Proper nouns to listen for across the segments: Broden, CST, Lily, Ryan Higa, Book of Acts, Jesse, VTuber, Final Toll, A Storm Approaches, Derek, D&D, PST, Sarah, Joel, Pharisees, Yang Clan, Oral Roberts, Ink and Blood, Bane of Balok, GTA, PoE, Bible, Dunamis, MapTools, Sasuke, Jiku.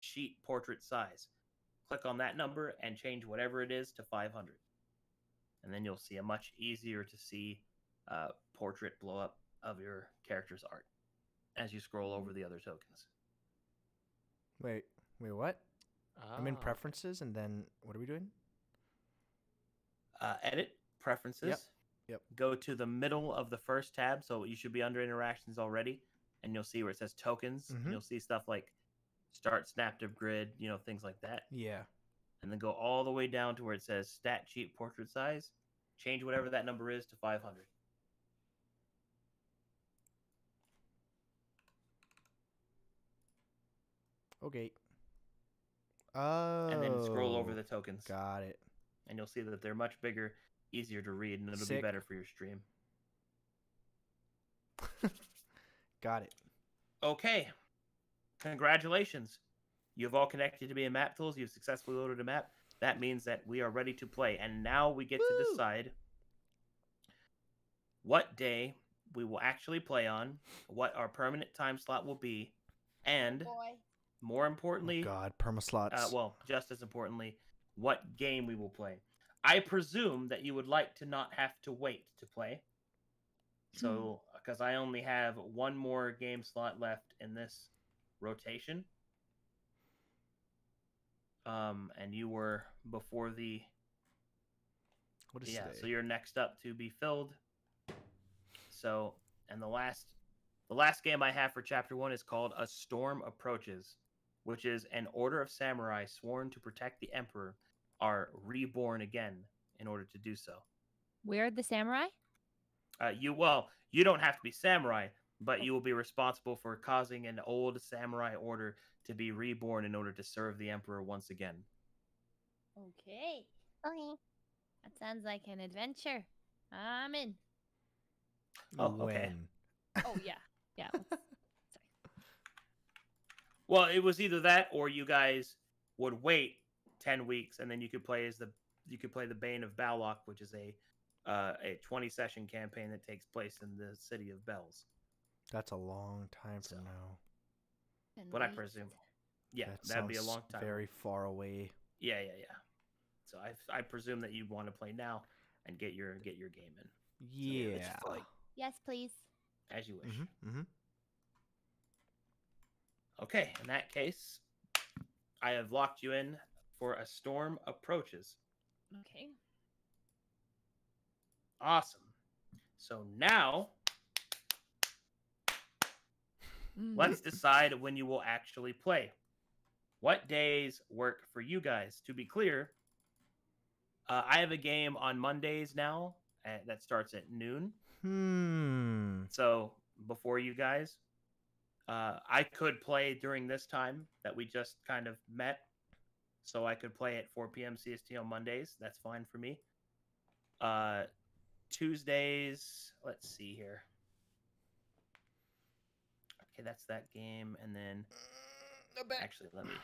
sheet portrait size. Click on that number and change whatever it is to 500. And then you'll see a much easier to see portrait blow up of your character's art as you scroll over the other tokens. Wait, what? Oh. I'm in preferences, and then what are we doing? Edit, preferences. Yep. Go to the middle of the first tab, so you should be under interactions already, and you'll see where it says tokens. Mm-hmm. And you'll see stuff like start snap to grid, you know, things like that. Yeah. And then go all the way down to where it says stat sheet portrait size. Change whatever that number is to 500. Okay. Oh. And then scroll over the tokens. Got it. And you'll see that they're much bigger, easier to read, and it'll be better for your stream. Got it. Okay. Congratulations. You've all connected to me in MapTools. You've successfully loaded a map. That means that we are ready to play. And now we get to decide what day we will actually play on, what our permanent time slot will be, and more importantly... Oh God, permaslots. Well, just as importantly, what game we will play. I presume that you would like to not have to wait to play. So, because I only have one more game slot left in this rotation. And you were before the... What is that? So you're next up to be filled. So, and the last game I have for Chapter 1 is called A Storm Approaches, which is an order of samurai sworn to protect the emperor are reborn again in order to do so. Where are the samurai? You don't have to be samurai, but you will be responsible for causing an old samurai order to be reborn in order to serve the emperor once again. Okay. Okay. That sounds like an adventure. I'm in. Oh, okay. Oh, yeah. Yeah. Sorry. Well, it was either that or you guys would wait 10 weeks and then you could play as the Bane of Balok, which is a 20-session campaign that takes place in the City of Bells. That's a long time from now. But I presume, yeah, that'd be a long time. Very far away. Yeah. So I presume that you'd want to play now and get your game in. Yeah. So yes, please. As you wish. Mm-hmm, mm-hmm. Okay. In that case, I have locked you in for A Storm Approaches. Okay. Awesome. So now. Let's decide when you will actually play. What days work for you guys? To be clear, I have a game on Mondays now that starts at noon. So before you guys, I could play during this time that we just kind of met. So I could play at 4 p.m. CST on Mondays. That's fine for me. Tuesdays, let's see here. Okay, that's that game, and then actually let me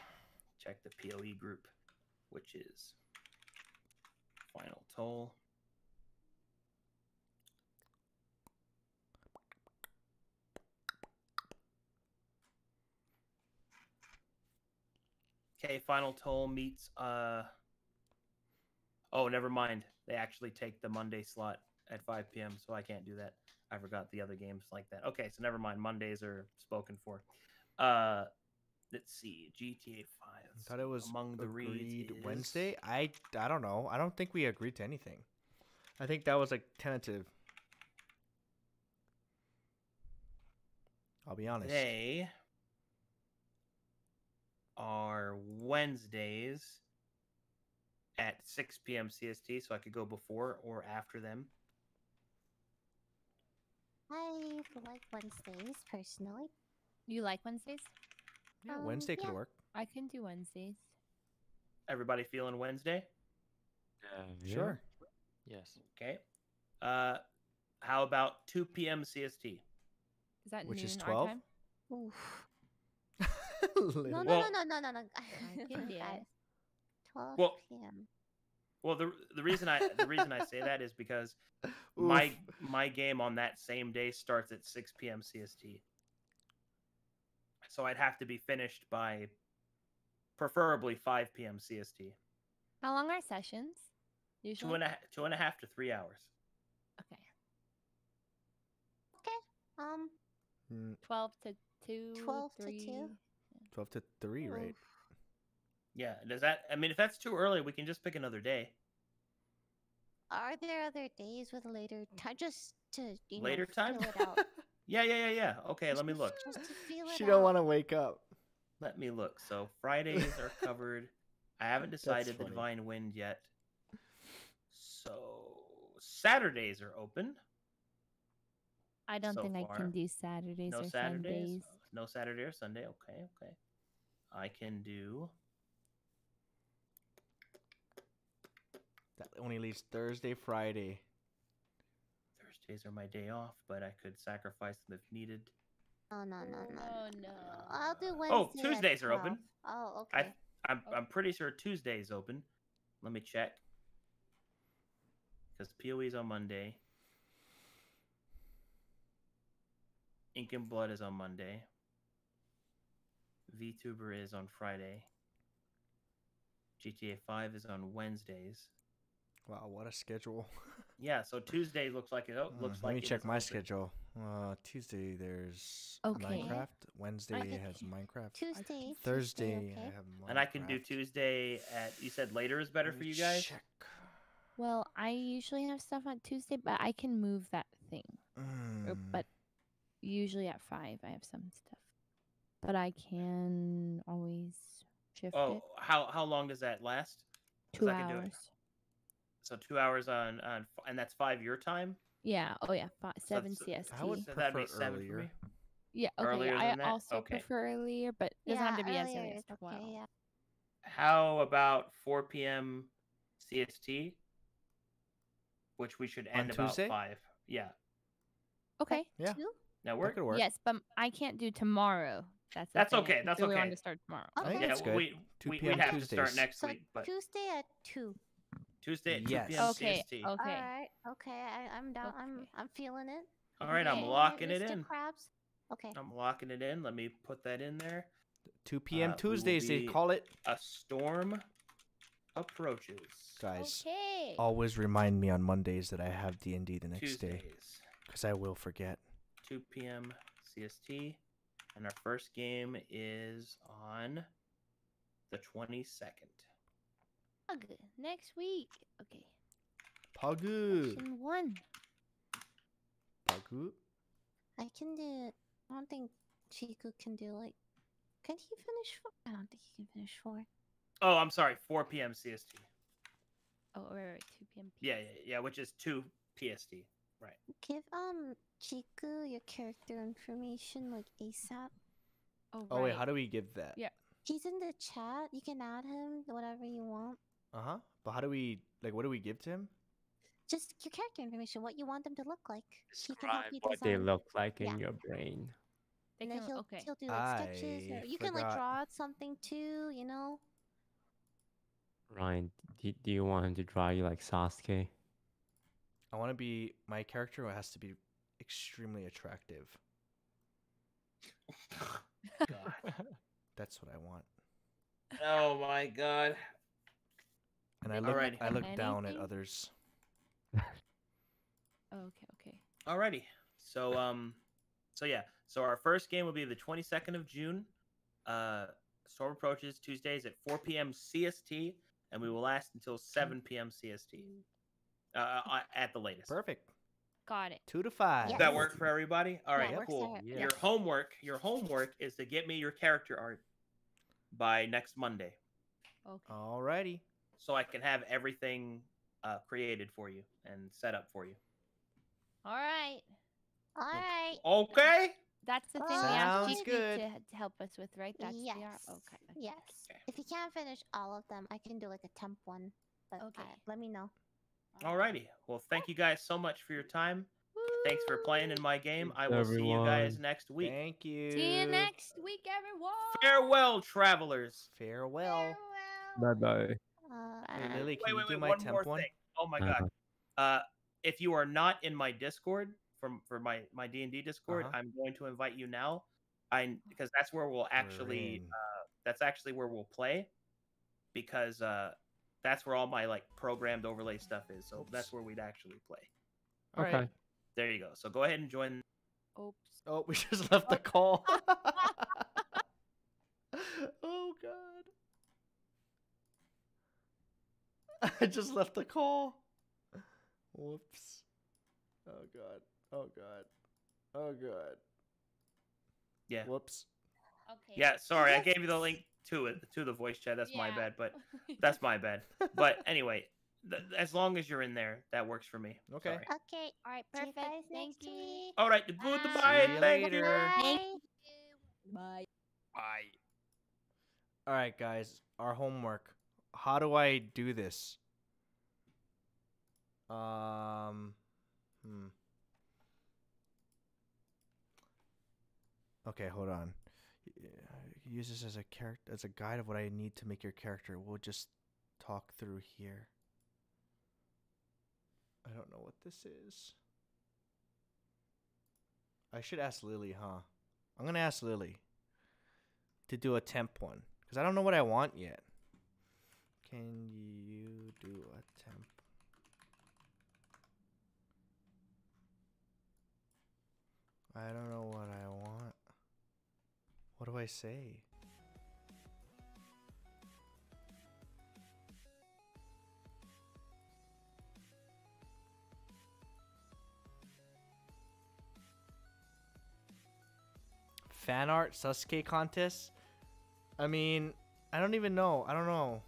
check the PoE group, which is Final Toll. Okay, Final Toll meets oh, never mind. They actually take the Monday slot at 5 p.m., so I can't do that. I forgot the other games like that. Okay, so never mind. Mondays are spoken for. Let's see. GTA 5. I thought it was Among the Reeds is... Wednesday? I don't know. I don't think we agreed to anything. I think that was, like, tentative. I'll be honest. They are Wednesdays at 6 p.m. CST, so I could go before or after them. I like Wednesdays, personally. You like Wednesdays? Yeah, Wednesday could work. I can do Wednesdays. Everybody feeling Wednesday? Sure. Yes. Okay. How about 2 p.m. CST? Is that which noon is 12? Our time? Oof. No. I can do that. 12 p.m. Well, the reason I say that is because my game on that same day starts at 6 p.m. CST. So I'd have to be finished by Preferably 5 p.m. CST. How long are sessions? Usually 2.5 to 3 hours. Okay. Okay. 12 to 2. 12 to 3. 12 to 3, right? Oof. Yeah. Does that? I mean, if that's too early, we can just pick another day. Are there other days with later time? Just to later time. Feel it out. Yeah. Okay, let me look. Just to feel it. She don't want to wake up. Let me look. So Fridays are covered. I haven't decided the Divine Wind yet. So Saturdays are open. I don't think I can do Saturdays or Sundays. No Saturday or Sunday. Okay. I can do. That only leaves Thursday, Friday. Thursdays are my day off, but I could sacrifice them if needed. Oh no. I'll do Wednesday. Oh, Tuesdays are open. Oh, okay. I'm pretty sure Tuesday is open. Let me check. Because PoE is on Monday. Ink and Blood is on Monday. VTuber is on Friday. GTA 5 is on Wednesdays. Wow, what a schedule. Yeah, so Tuesday looks like it. Let me check my schedule. Tuesday, there's Minecraft. Wednesday has Minecraft. Tuesday. Thursday, I have Minecraft. And I can do Tuesday at... You said later is better for you guys? Check. Well, I usually have stuff on Tuesday, but I can move that thing. But usually at 5, I have some stuff. But I can always shift it. Oh, how long does that last? 2 hours. I can do it. So 2 hours on and that's 5 your time? Yeah. Oh, yeah. 7 CST. I would prefer 7 for me. Yeah. Okay. Earlier than that? I also prefer earlier, but it doesn't have to be as early as 12. Okay, yeah. How about 4 p.m. CST? Which we should end about 5. Yeah. Okay. Yeah. Now that could work. Yes, but I can't do tomorrow. That's okay. That's okay. We want to start tomorrow. Okay. Yeah, that's good. We have to start next week. But... Tuesday at 2. Tuesday at 2 p.m. CST. Okay. All right. Okay. I'm down. Okay. I'm feeling it. All right. Okay. I'm locking it in. Crabs. Okay. I'm locking it in. Let me put that in there. 2 p.m. Tuesdays, they call it. A Storm Approaches. Guys, always remind me on Mondays that I have D&D the next day. Because I will forget. 2 p.m. CST. And our first game is on the 22nd. Next week. Okay. Pagu. Section 1. Pagu. I can do it. I don't think Jiku can do like. Can he finish 4? I don't think he can finish 4. Oh, I'm sorry. 4 p.m. CST. Oh, right. 2 p.m. PST. Yeah. Which is 2 PST. Right. Give Jiku your character information like ASAP. Oh wait, how do we give that? Yeah. He's in the chat. You can add him whatever you want. But how do we what do we give to him? Just your character information, what you want them to look like. Describe he can help you what they look like in your brain. They can, he'll do like sketches. Or you can draw something too, you know. Ryan, do you want him to draw you like Sasuke? I want to be my character has to be extremely attractive. God. That's what I want. Oh my god. And I look down at others. Okay. Alrighty. So yeah. So our first game will be the 22nd of June. Storm Approaches Tuesdays at 4 p.m. CST, and we will last until 7 p.m. CST at the latest. Perfect. Got it. 2 to 5. Yes. Does that work for everybody? All right, cool. Yeah. Your homework is to get me your character art by next Monday. Okay. Alrighty. So I can have everything created for you and set up for you. All right. Okay. That's the thing we asked you to help us with, right? That's Yes. If you can't finish all of them, I can do like a temp one. But let me know. Alrighty. Well, thank you guys so much for your time. Woo! Thanks for playing in my game. I will see you guys next week. Thank you. See you next week, everyone. Farewell, travelers. Farewell. Bye-bye. Hey, Lily, can you do my temp one? Oh, my God. If you are not in my Discord, for my D&D Discord, I'm going to invite you now because that's where we'll actually That's actually where we'll play, because that's where all my like programmed overlay stuff is. So that's where we'd actually play. Okay. Right. There you go. So go ahead and join. Oops. Oh, we just left the call. Oh, God. I just left the call. Whoops. Oh, God. Oh, God. Oh, God. Yeah. Whoops. Okay. Yeah, sorry. I gave you the link to the voice chat. That's my bad, but that's my bad. But anyway, as long as you're in there, that works for me. Okay. Sorry. Okay. All right. Perfect. Thank you. All right. Goodbye. Later. Thank you. Bye. Bye. All right, guys. Our homework. How do I do this? Okay, hold on. Use this as a character, as a guide of what I need to make your character. We'll just talk through here. I don't know what this is. I should ask Lily, huh? I'm gonna ask Lily to do a temp one, because I don't know what I want yet. Can you do a temp? I don't know what I want. What do I say? Fan art Sasuke contest? I mean, I don't even know. I don't know.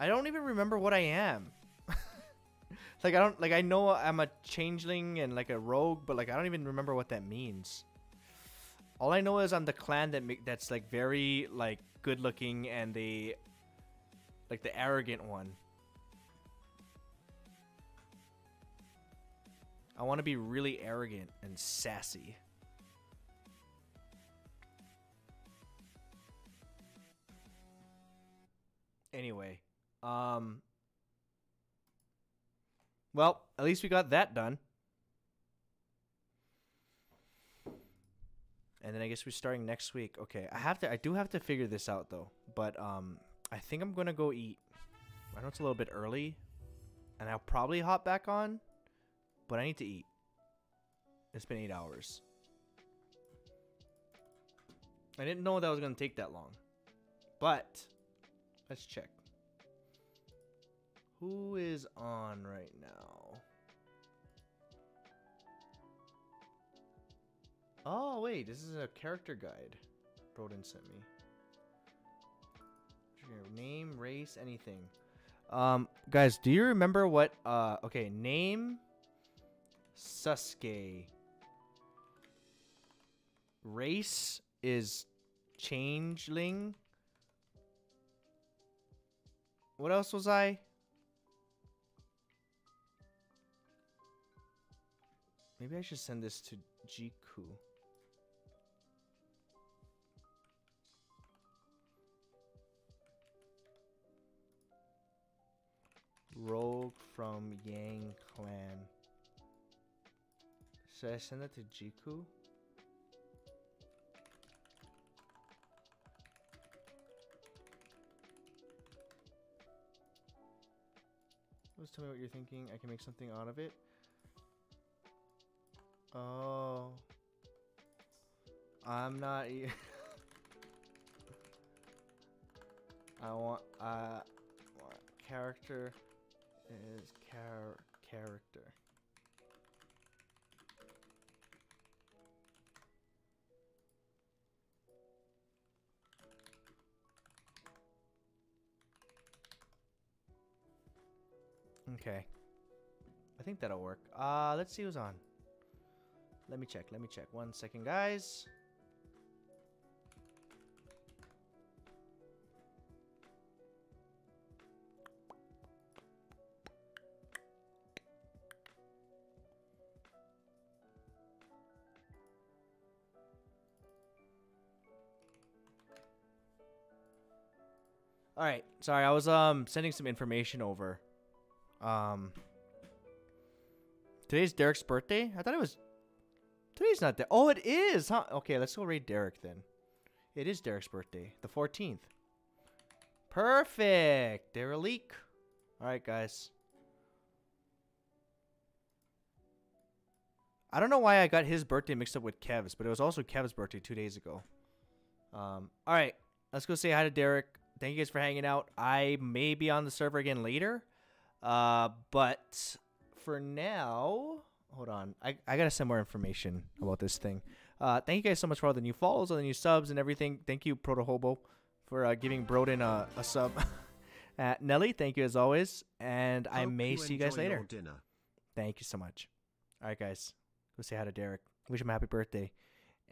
I don't even remember what I am. Like, I don't, like, I know I'm a changeling and, like, a rogue, but, like, I don't even remember what that means. All I know is I'm the clan that's, like, very, like, good-looking and they, like, the arrogant one. I want to be really arrogant and sassy. Anyway, well, at least we got that done. And then I guess we're starting next week. Okay, I do have to figure this out though. But I think I'm gonna go eat. I know it's a little bit early, and I'll probably hop back on, but I need to eat. It's been 8 hours. I didn't know that was gonna take that long. But let's check. Who is on right now? Oh, wait. This is a character guide Broden sent me. Name, race, anything. Guys, do you remember what... okay, name... Sasuke. Race is changeling. What else was I? Maybe I should send this to Jiku. Rogue from Yang Clan. Should I send that to Jiku? Just tell me what you're thinking. I can make something out of it. Oh, I'm not. I want character is character. Okay, I think that'll work. Let's see who's on. Let me check. 1 second, guys. All right. Sorry, I was sending some information over. Today's Derek's birthday. I thought it was Today's not that. Oh, it is, huh? Okay, let's go raid Derek then. It is Derek's birthday, the 14th. Perfect. They're a leak. All right, guys. I don't know why I got his birthday mixed up with Kev's, but it was also Kev's birthday 2 days ago. All right, let's go say hi to Derek. Thank you guys for hanging out. I may be on the server again later, but for now, hold on. I got to send more information about this thing. Thank you guys so much for all the new follows, all the new subs and everything. Thank you, Proto Hobo, for giving Broden a sub. Nelly, thank you as always, and I may see you guys later. Thank you so much. All right, guys. Go say hi to Derek. Wish him a happy birthday.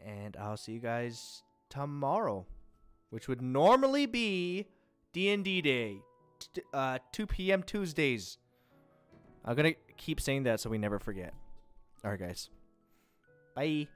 And I'll see you guys tomorrow, which would normally be D&D Day, 2 p.m. Tuesdays. I'm going to keep saying that so we never forget. All right, guys. Bye.